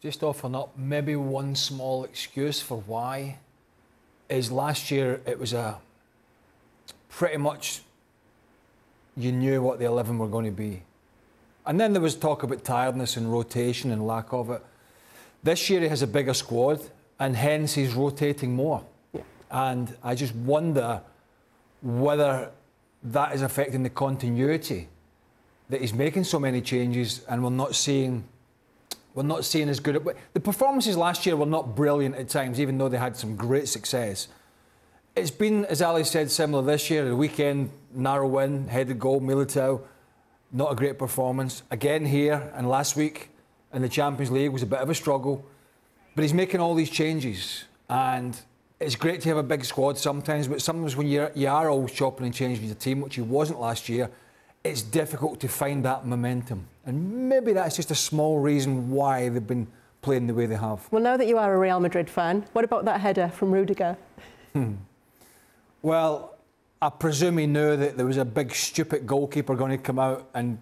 just offering up maybe one small excuse for why is last year it was a pretty much you knew what the 11 were going to be. And then there was talk about tiredness and rotation and lack of it. This year he has a bigger squad and hence he's rotating more. Yeah. And I just wonder whether that is affecting the continuity, that he's making so many changes and we're not seeing as good. The performances last year were not brilliant at times, even though they had some great success. It's been, as Ali said, similar this year. The weekend, narrow win, headed goal, Militao, not a great performance. Again here and last week in the Champions League was a bit of a struggle. But he's making all these changes and it's great to have a big squad sometimes, but sometimes when you are always chopping and changing your team, which he wasn't last year, it's difficult to find that momentum. And maybe that's just a small reason why they've been playing the way they have. Well, now that you are a Real Madrid fan, what about that header from Rudiger? Well, I presume he knew that there was a big, stupid goalkeeper going to come out and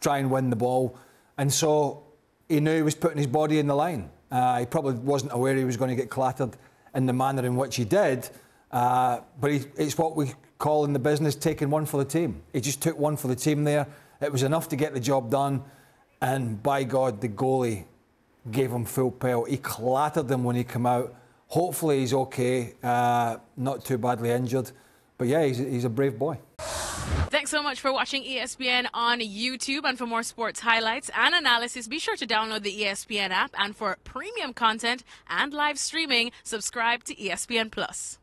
try and win the ball. And so he knew he was putting his body in the line. He probably wasn't aware he was going to get clattered in the manner in which he did. But it's what we call in the business taking one for the team. He just took one for the team there. It was enough to get the job done. And by God, the goalie gave him full pelt. He clattered him when he came out. Hopefully he's OK, not too badly injured. But yeah, he's a brave boy. Thanks so much for watching ESPN on YouTube. And for more sports highlights and analysis, be sure to download the ESPN app. And for premium content and live streaming, subscribe to ESPN+.